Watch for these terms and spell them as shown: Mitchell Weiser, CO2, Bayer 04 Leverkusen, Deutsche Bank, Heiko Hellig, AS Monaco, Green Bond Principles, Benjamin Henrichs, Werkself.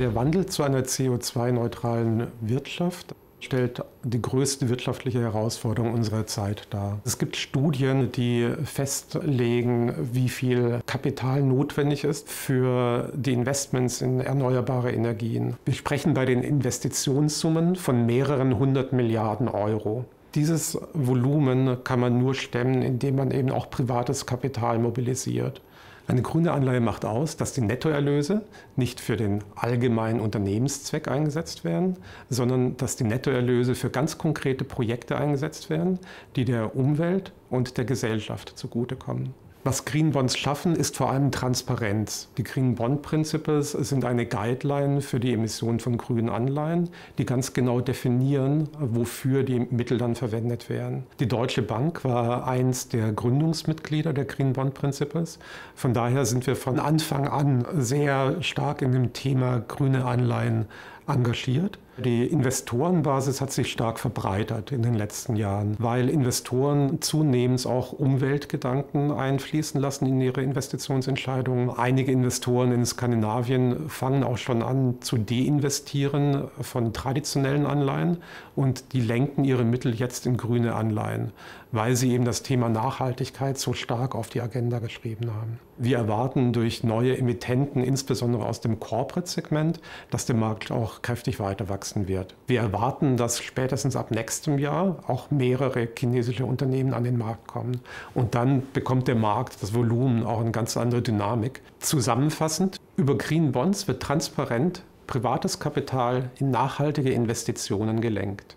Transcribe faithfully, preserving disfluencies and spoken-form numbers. Der Wandel zu einer C O zwei neutralen Wirtschaft stellt die größte wirtschaftliche Herausforderung unserer Zeit dar. Es gibt Studien, die festlegen, wie viel Kapital notwendig ist für die Investments in erneuerbare Energien. Wir sprechen bei den Investitionssummen von mehreren hundert Milliarden Euro. Dieses Volumen kann man nur stemmen, indem man eben auch privates Kapital mobilisiert. Eine grüne Anleihe macht aus, dass die Nettoerlöse nicht für den allgemeinen Unternehmenszweck eingesetzt werden, sondern dass die Nettoerlöse für ganz konkrete Projekte eingesetzt werden, die der Umwelt und der Gesellschaft zugutekommen. Was Green Bonds schaffen, ist vor allem Transparenz. Die Green Bond Principles sind eine Guideline für die Emission von grünen Anleihen, die ganz genau definieren, wofür die Mittel dann verwendet werden. Die Deutsche Bank war eins der Gründungsmitglieder der Green Bond Principles. Von daher sind wir von Anfang an sehr stark in dem Thema grüne Anleihen engagiert. Die Investorenbasis hat sich stark verbreitert in den letzten Jahren, weil Investoren zunehmend auch Umweltgedanken einfließen lassen in ihre Investitionsentscheidungen. Einige Investoren in Skandinavien fangen auch schon an zu deinvestieren von traditionellen Anleihen und die lenken ihre Mittel jetzt in grüne Anleihen, weil sie eben das Thema Nachhaltigkeit so stark auf die Agenda geschrieben haben. Wir erwarten durch neue Emittenten, insbesondere aus dem Corporate-Segment, dass der Markt auch kräftig weiter wächst. Wird. Wir erwarten, dass spätestens ab nächstem Jahr auch mehrere chinesische Unternehmen an den Markt kommen. Und dann bekommt der Markt, das Volumen, auch eine ganz andere Dynamik. Zusammenfassend, über Green Bonds wird transparent privates Kapital in nachhaltige Investitionen gelenkt.